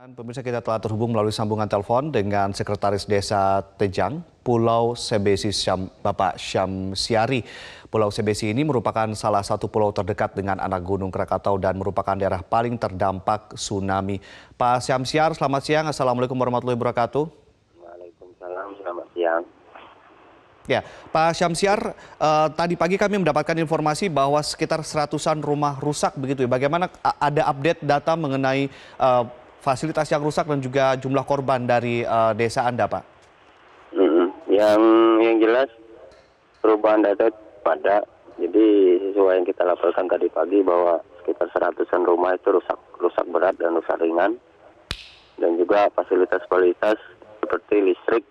Pemirsa, kita telah terhubung melalui sambungan telepon dengan Sekretaris Desa Tejang, Pulau Sebesi, Bapak Syamsiar. Pulau Sebesi ini merupakan salah satu pulau terdekat dengan anak Gunung Krakatau dan merupakan daerah paling terdampak tsunami. Pak Syamsiar, selamat siang. Assalamualaikum warahmatullahi wabarakatuh. Waalaikumsalam, selamat siang. Ya, Pak Syamsiar, tadi pagi kami mendapatkan informasi bahwa sekitar 100-an rumah rusak begitu. Bagaimana, ada update data mengenai fasilitas yang rusak dan juga jumlah korban dari desa Anda, Pak? Yang jelas perubahan data pada, jadi sesuai yang kita laporkan tadi pagi bahwa sekitar 100-an rumah itu rusak berat dan rusak ringan, dan juga fasilitas seperti listrik,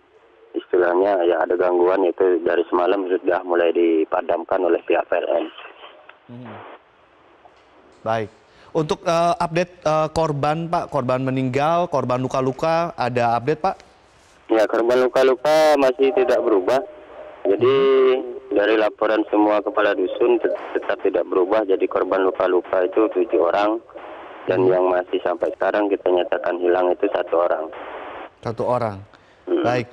istilahnya ya ada gangguan, itu dari semalam sudah mulai dipadamkan oleh pihak PLN. Baik. Untuk update korban, Pak, korban meninggal, korban luka-luka, ada update, Pak? Ya, korban luka-luka masih tidak berubah. Jadi dari laporan semua kepala dusun tetap tidak berubah. Jadi korban luka-luka itu 7 orang, dan yang masih sampai sekarang kita nyatakan hilang itu 1 orang. 1 orang. Baik.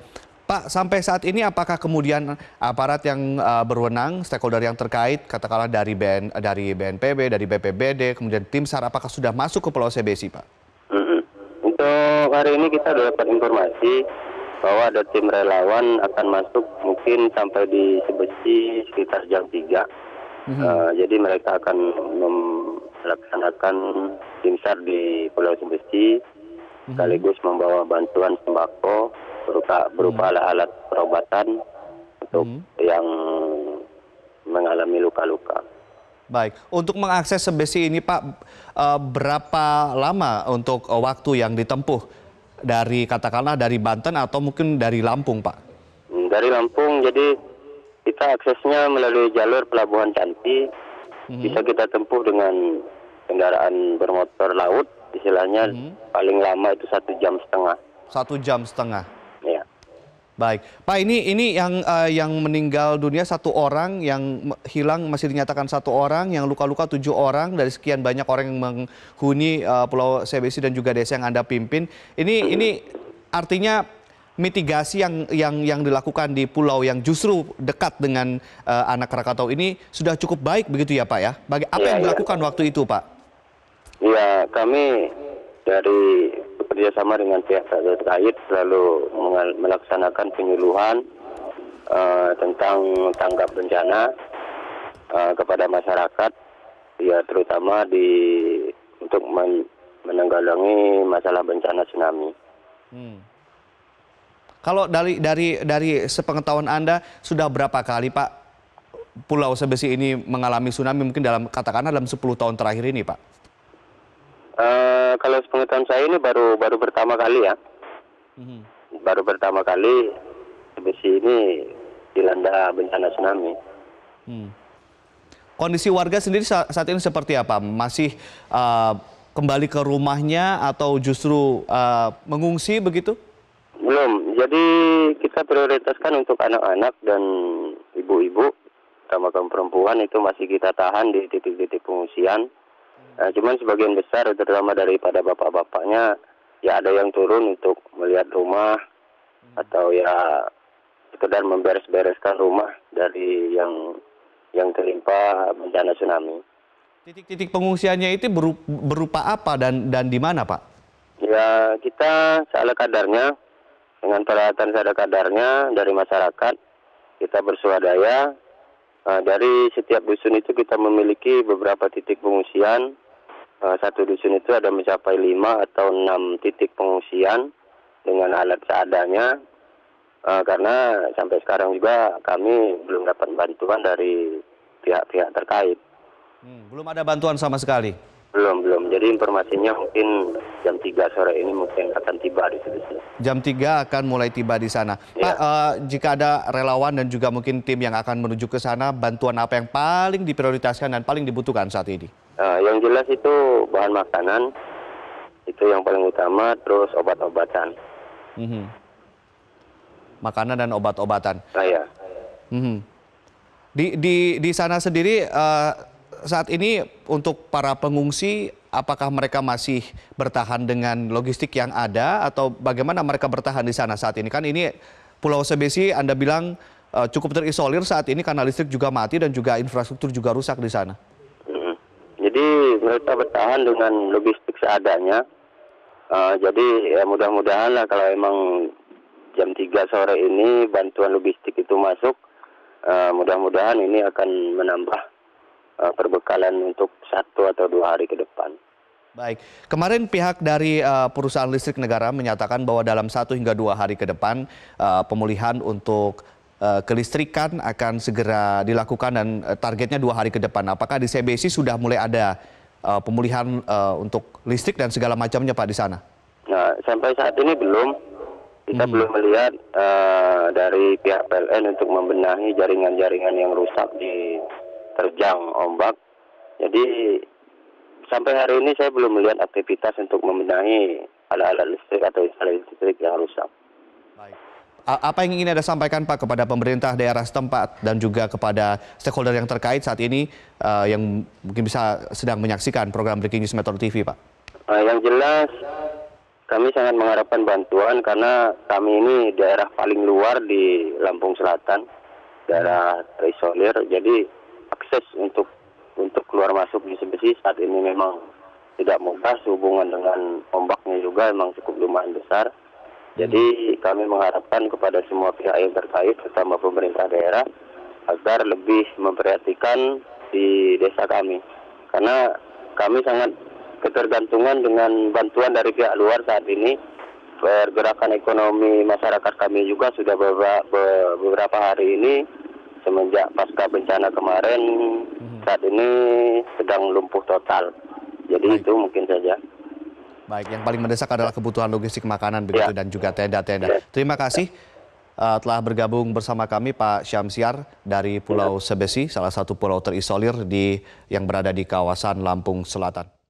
Pak, sampai saat ini apakah kemudian aparat yang berwenang, stakeholder yang terkait, katakanlah dari BNPB, dari BPBD, kemudian tim SAR, apakah sudah masuk ke Pulau Sebesi, Pak? Untuk hari ini kita sudah dapat informasi bahwa ada tim relawan akan masuk mungkin sampai di Sebesi sekitar jam 3. Jadi mereka akan melaksanakan tim SAR di Pulau Sebesi, sekaligus membawa bantuan sembako berupa alat-alat perobatan untuk yang mengalami luka-luka. Baik, untuk mengakses Sebesi ini, Pak, berapa lama untuk waktu yang ditempuh dari, katakanlah dari Banten atau mungkin dari Lampung, Pak? Dari Lampung, jadi kita aksesnya melalui jalur Pelabuhan Canti, bisa kita tempuh dengan kendaraan bermotor laut, istilahnya paling lama itu 1,5 jam. 1,5 jam. Baik, Pak, ini yang meninggal dunia 1 orang, yang hilang masih dinyatakan 1 orang, yang luka-luka 7 orang dari sekian banyak orang yang menghuni Pulau Sebesi dan juga desa yang Anda pimpin. Ini artinya mitigasi yang dilakukan di pulau yang justru dekat dengan anak Krakatau ini sudah cukup baik begitu ya, Pak, ya? Apa yang dilakukan waktu itu, Pak? Iya, kami dari kerjasama dengan pihak terkait selalu melaksanakan penyuluhan tentang tanggap bencana kepada masyarakat, ya, terutama untuk menanggulangi masalah bencana tsunami. Kalau dari sepengetahuan Anda, sudah berapa kali, Pak, Pulau Sebesi ini mengalami tsunami, mungkin katakanlah dalam 10 tahun terakhir ini, Pak? Kalau sepengetahuan saya ini baru pertama kali ya, baru pertama kali Sebesi ini dilanda bencana tsunami. Kondisi warga sendiri saat ini seperti apa? Masih kembali ke rumahnya atau justru mengungsi begitu? Belum. Jadi kita prioritaskan untuk anak-anak dan ibu-ibu, terutama kaum perempuan itu masih kita tahan di titik-titik pengungsian. Nah, cuman sebagian besar, terutama daripada bapak-bapaknya, ya ada yang turun untuk melihat rumah atau ya sekedar memberes-bereskan rumah dari yang tertimpa bencana tsunami. Titik-titik pengungsiannya itu berupa apa dan di mana, Pak? Ya, kita seadak kadarnya, dengan peralatan seadak kadarnya dari masyarakat, kita bersuadaya. Dari setiap dusun itu kita memiliki beberapa titik pengungsian. Satu dusun itu ada mencapai 5 atau 6 titik pengungsian dengan alat seadanya, karena sampai sekarang juga kami belum dapat bantuan dari pihak-pihak terkait. Belum ada bantuan sama sekali? Belum. Jadi informasinya mungkin jam 3 sore ini mungkin akan tiba di Sebesi. Jam 3 akan mulai tiba di sana. Ya. Pak, jika ada relawan dan juga mungkin tim yang akan menuju ke sana, bantuan apa yang paling diprioritaskan dan paling dibutuhkan saat ini? Yang jelas itu bahan makanan, itu yang paling utama, terus obat-obatan. Makanan dan obat-obatan? Iya. Di sana sendiri, saat ini untuk para pengungsi apakah mereka masih bertahan dengan logistik yang ada atau bagaimana mereka bertahan di sana saat ini? Kan ini Pulau Sebesi Anda bilang cukup terisolir saat ini karena listrik juga mati dan juga infrastruktur juga rusak di sana. Jadi mereka bertahan dengan logistik seadanya. Jadi ya mudah-mudahan lah kalau emang jam 3 sore ini bantuan logistik itu masuk, mudah-mudahan ini akan menambah perbekalan untuk 1 atau 2 hari ke depan. Baik, kemarin pihak dari Perusahaan Listrik Negara menyatakan bahwa dalam 1 hingga 2 hari ke depan pemulihan untuk kelistrikan akan segera dilakukan dan targetnya 2 hari ke depan. Apakah di Sebesi sudah mulai ada pemulihan untuk listrik dan segala macamnya Pak di sana? Nah, sampai saat ini belum. Kita belum melihat dari pihak PLN untuk membenahi jaringan-jaringan yang rusak di terjang ombak. Jadi sampai hari ini saya belum melihat aktivitas untuk membenahi alat-alat listrik atau instalasi listrik yang rusak. Baik. Apa yang ingin Anda sampaikan Pak kepada pemerintah daerah setempat dan juga kepada stakeholder yang terkait saat ini yang mungkin bisa sedang menyaksikan program Breaking News Metro TV Pak? Yang jelas kami sangat mengharapkan bantuan karena kami ini daerah paling luar di Lampung Selatan, daerah terisolir, jadi akses untuk keluar masuk di Sebesi saat ini memang tidak mudah, sehubungan dengan ombaknya juga memang cukup lumayan besar. Jadi kami mengharapkan kepada semua pihak yang terkait, terutama pemerintah daerah, agar lebih memperhatikan di desa kami. Karena kami sangat ketergantungan dengan bantuan dari pihak luar saat ini. Pergerakan ekonomi masyarakat kami juga sudah beberapa hari ini, semenjak pasca bencana kemarin, saat ini sedang lumpuh total. Jadi itu mungkin saja. Baik, yang paling mendesak adalah kebutuhan logistik makanan begitu dan juga tenda-tenda. Terima kasih telah bergabung bersama kami Pak Syamsiar dari Pulau Sebesi, salah satu pulau terisolir yang berada di kawasan Lampung Selatan.